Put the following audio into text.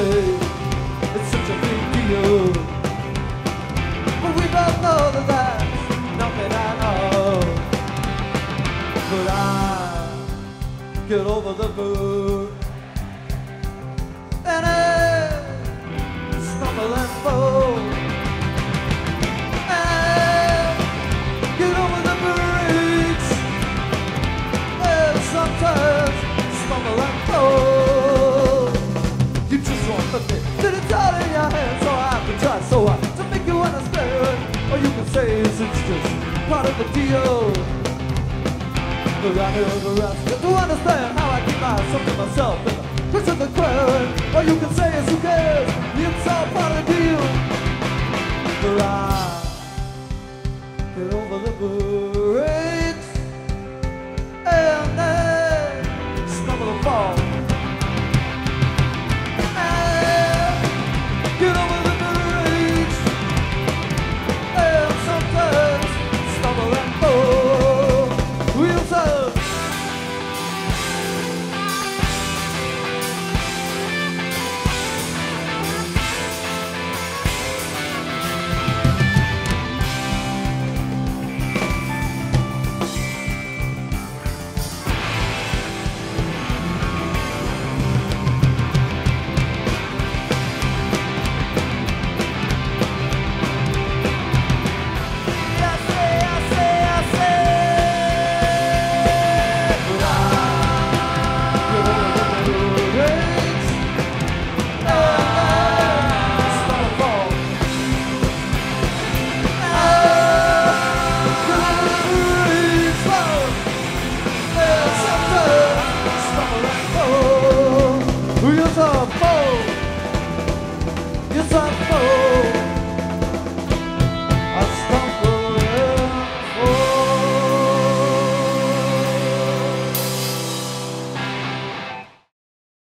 It's such a big deal, but we both know that that's nothing at all. But I get over the boot and I stumble and fall, and I get over the bridge and sometimes stumble and fall. Did it's all in your head, so I have to try so hard to make you understand. Or you can say it's just part of the deal. But I never ask to understand how I keep myself to myself in the midst of the crowd. Or you can say it's who cares, it's all part of the deal. But I get over the breaks and I stumble and fall. It's a fool.